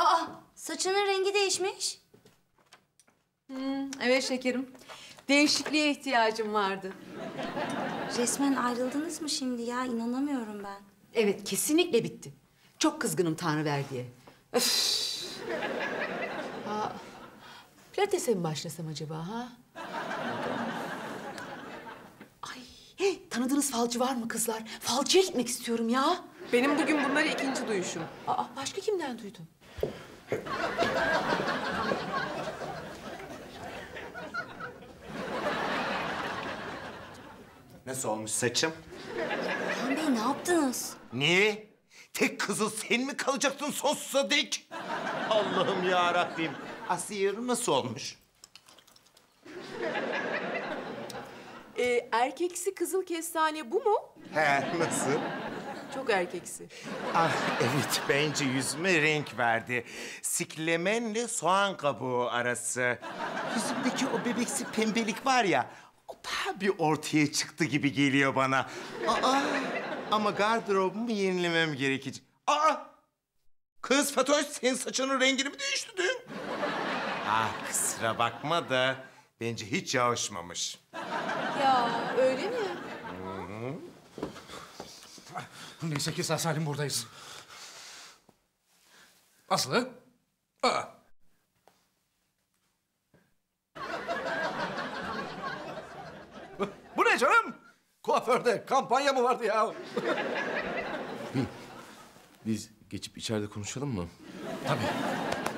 Aa, saçının rengi değişmiş. Evet şekerim. Değişikliğe ihtiyacım vardı. Resmen ayrıldınız mı şimdi ya? İnanamıyorum ben. Evet, kesinlikle bitti. Çok kızgınım Tanrıver diye. Pilates'e mi başlasam acaba ha? Ay, tanıdığınız falcı var mı kızlar? Falcıya gitmek istiyorum ya. Benim bugün bunları ikinci duyuşum. Aa, başka kimden duydun? Nasıl olmuş saçım? Burhan Bey, ne yaptınız? Niye? Tek kızıl sen mi kalacaktın sonsuza dek? Allah'ım ya Rabbim. Aslı yarım nasıl olmuş? Erkeksi kızıl kestane bu mu? He, nasıl? Çok erkeksi. Ah, evet, bence yüzüme renk verdi. Siklemenle soğan kabuğu arası. Yüzümdeki o bebeksi pembelik var ya, o daha bir ortaya çıktı gibi geliyor bana. Aa, ama gardırobumu yenilemem gerekecek. Aa! Kız Fatoş, senin saçının rengini mi değiştirdin? Ah, kusura bakma da bence hiç yağışmamış. Ya, öyle mi? Neyse ki sağ salim buradayız. Aslı? Aa! Bu ne canım? Kuaförde kampanya mı vardı ya? Biz geçip içeride konuşalım mı? Tabii.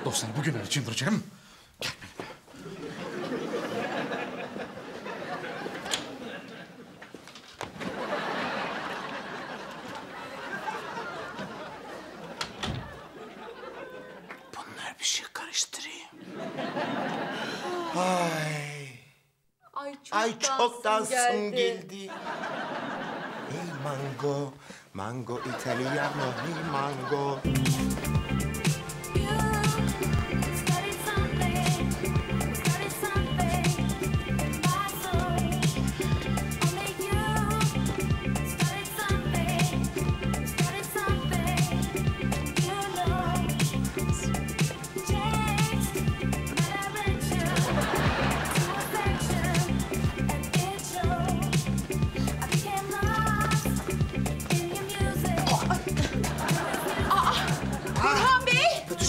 Dostlar bugün öyle çıldıracağım. Gel benimle. Bunlar bir şey karıştırayım. Ay. Ay çok dansım geldi. Hey mango, mango italiano, hey mango.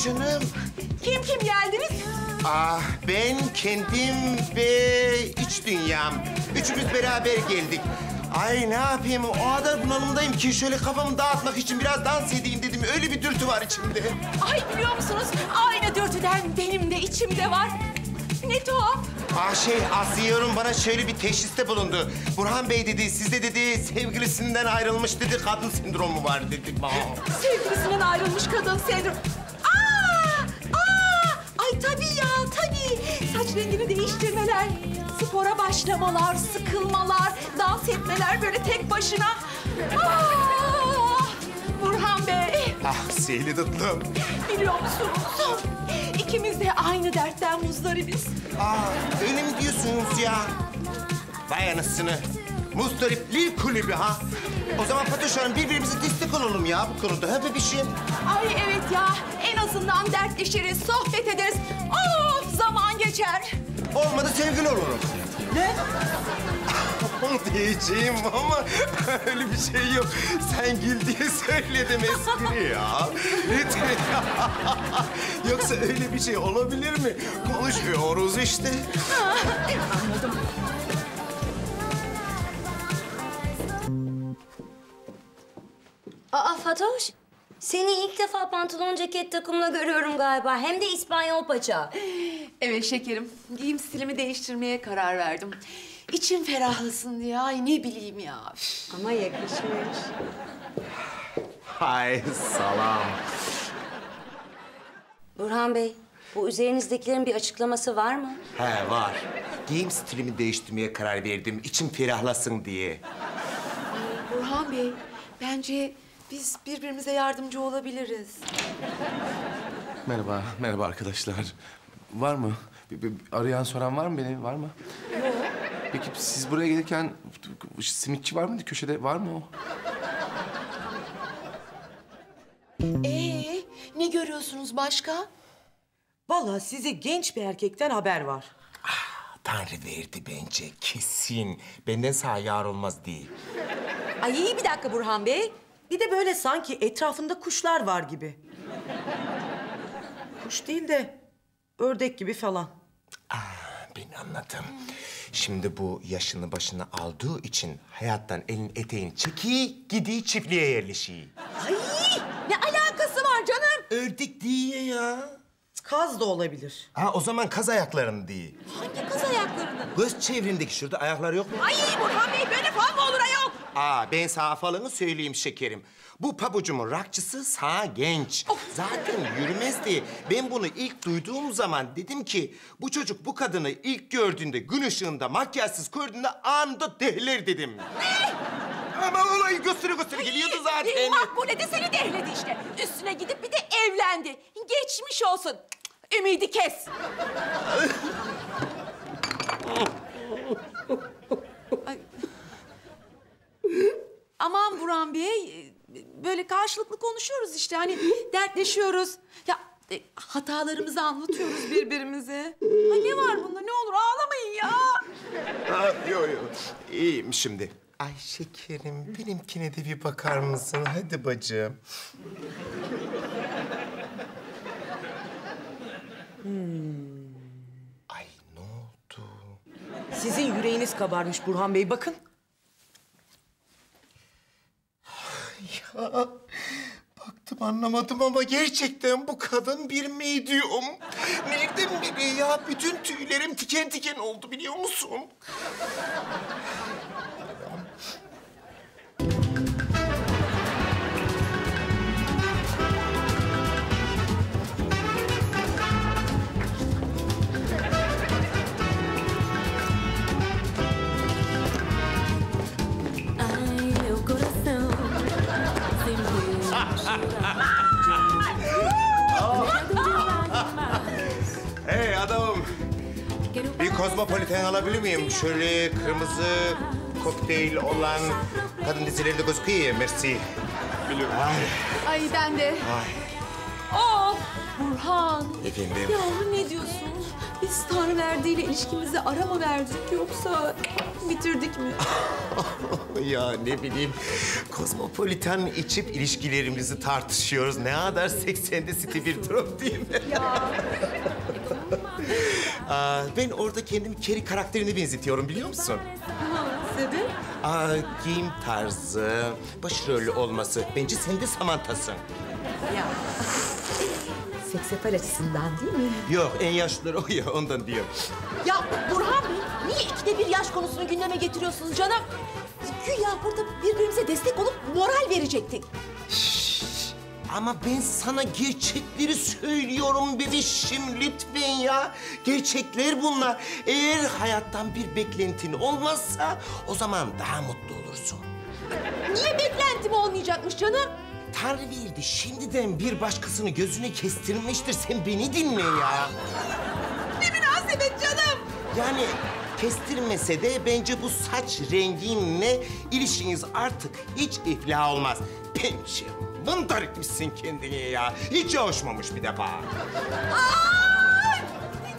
Canım. Kim geldiniz? Ah, ben kendim ve iç dünyam. Üçümüz beraber geldik. Ay ne yapayım, o kadar bunalımdayım ki şöyle kafamı dağıtmak için biraz dans edeyim dedim. Öyle bir dürtü var içimde. Ay biliyor musunuz? Aynı dürtüden benim de içimde var. Ne tuhaf. Ah Aslı Yarım bana şöyle bir teşhiste bulundu. Burhan Bey dedi, sizde dedi sevgilisinden ayrılmış dedi. Kadın sendromu var dedi. Sevgilisinden ayrılmış kadın sendromu. Tabii ya, tabii. Saç rengini değiştirmeler, spora başlamalar, sıkılmalar, dans etmeler böyle tek başına. Ah! Burhan Bey. Ah, seni tuttum. Biliyor musunuz? İkimiz de aynı dertten muzdaribiz. Ah, öyle mi diyorsunuz ya? Vay anasını. Muzdaripli kulübü ha? O zaman Fatoş Hanım birbirimize destek olalım ya bu konuda. Ha bebişim? Ay evet ya. En azından dertleşiriz, sohbet ederiz. Of zaman geçer. Olmadı sevgili olurum. Ne? Onu diyeceğim ama öyle bir şey yok. Sen gül diye söyledim espri ya. Lütfen ya. Yoksa öyle bir şey olabilir mi? Konuşuyoruz işte. Anladım. Aa Fatoş, seni ilk defa pantolon ceket takımla görüyorum galiba. Hem de İspanyol paça. Evet şekerim, giyim stilimi değiştirmeye karar verdim. İçim ferahlasın diye, ay ne bileyim ya. Ama yakışmış. Hay salam. Burhan Bey, bu üzerinizdekilerin bir açıklaması var mı? He var. Giyim stilimi değiştirmeye karar verdim, içim ferahlasın diye. Ay Burhan Bey, bence... Biz birbirimize yardımcı olabiliriz. Merhaba, merhaba arkadaşlar. Var mı? Arayan soran var mı beni? Var mı? Yok. Peki siz buraya gelirken simitçi var mıydı köşede? Var mı o? Ne görüyorsunuz başka? Vallahi size genç bir erkekten haber var. Ah, Tanrı verdi bence, kesin. Benden sağ yar olmaz değil. Ay iyi bir dakika Burhan Bey. Bir de böyle sanki etrafında kuşlar var gibi. Kuş değil de ördek gibi falan. Ah, ben anladım. Şimdi bu yaşını başına aldığı için hayattan elin eteğini çeki gidiği çiftliğe yerleşiyor. Ay ne alakası var canım? Ördek diye ya. Kaz da olabilir. Ha o zaman kaz ayaklarını diye. Hangi kaz ayaklarını? Göz çevrindeki şurada ayakları yok mu? Ay Burhan Bey böyle falan mı olur ayol? Aa ben sana falanı söyleyeyim şekerim. Bu pabucumun rakçısı sağ genç. Of. Zaten yürümezdi. Ben bunu ilk duyduğum zaman dedim ki... ...bu çocuk bu kadını ilk gördüğünde, gün ışığında, makyajsız gördüğünde anında dehler dedim. Ne? Ama olayı gösteri geliyordu zaten. Makbule de seni dehledi işte. Üstüne gidip bir de evlendi. Geçmiş olsun. Ümidi kes. Aman Burhan Bey, böyle karşılıklı konuşuyoruz işte hani dertleşiyoruz. Ya hatalarımızı anlatıyoruz birbirimize. Ha ne var bunda? Ne olur ağlamayın ya. Yok yok. İyiyim şimdi. Ay şekerim, benimkine de bir bakar mısın? Hadi bacım. Ay ne oldu? Sizin yüreğiniz kabarmış Burhan Bey, bakın. Ya baktım anlamadım ama gerçekten bu kadın bir medyum. Nereden biri ya? Bütün tüylerim tiken tiken oldu biliyor musun? Hey adamım, bir Kozmopolitan alabilir miyim? Şöyle kırmızı kokteyl olan kadın dizilerinde gözüküyor. Merci. Biliyorum. Ay ben de. Oh Burhan. Efendim? Yavrum ne diyorsun? Biz Tanrı verdiğiyle ilişkimizi ara mı verdik yoksa bitirdik mi? Ya ne bileyim, Kozmopolitan içip ilişkilerimizi tartışıyoruz. Ne kadar 80'de City bir drop değil mi? Ya. Ben orada kendimi Keri karakterine benzetiyorum biliyor musun? Sebep? Giyim tarzı, başrolü olması. Bence sen de Samantha'sın. Ya. Seksapal açısından değil mi? Yok, en yaşlıları o ya, ondan diyor. Ya Burhan Bey, niye ikide bir yaş konusunu gündeme getiriyorsunuz canım? Güya burada birbirimize destek olup moral verecektik. Şişt, ama ben sana gerçekleri söylüyorum bebişim, lütfen ya. Gerçekler bunlar. Eğer hayattan bir beklentin olmazsa o zaman daha mutlu olursun. Niye beklentim olmayacakmış canım? Tanrı verdi, şimdiden bir başkasını gözüne kestirmiştir. Sen beni dinle ya. Ne münasebet canım? Yani kestirmese de bence bu saç renginle ilişkiniz artık hiç iflah olmaz. Pençe, mındar etmişsin kendini ya. Hiç hoşmamış bir defa. Ay!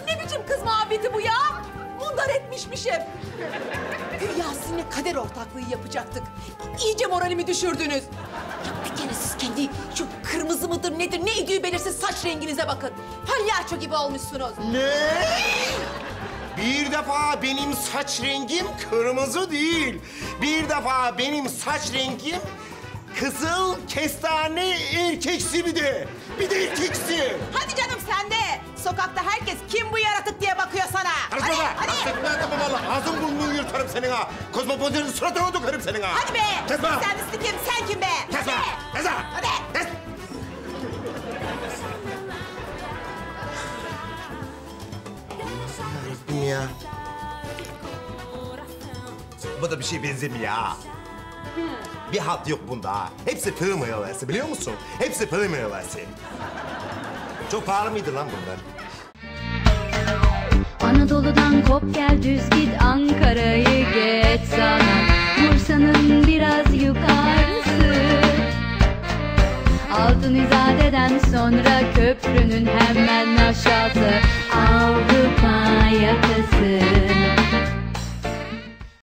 Ne biçim kız muhabbeti bu ya? Mundar etmişmişim. Güya sizinle kader ortaklığı yapacaktık. İyice moralimi düşürdünüz. Bir kere siz kendi şu kırmızı mıdır nedir, neydi belirsiz saç renginize bakın. Palyaço gibi olmuşsunuz. Ne? Bir defa benim saç rengim kırmızı değil. Bir defa benim saç rengim kızıl, kestane, erkeksi bir de. Bir de erkeksi. Hadi canım sen de. Sokakta herkes kim bu yaratık diye bakıyor sana. Hadi, hadi. Hadi vallahi ağzın burnunu yırtarım senin ha. Kozmopolitanın suratına dökerim senin ha. Hadi be. Kesme. Sen misli kim, sen kim be? Kesme. Kesme. Hadi. Kes. Allah'ım ya. Bu da bir şey benzemiyor ha. Bir hat yok bunda ha. Hepsi film yalası biliyor musun? Hepsi film yalası. Çok pahalı mıydı lan bunlar? Anadolu'dan kop gel düz git Ankara'yı geç sana. Bursa'nın biraz yukarısı. Altın izadeden sonra köprünün hemen aşağısı Avrupa Yakası.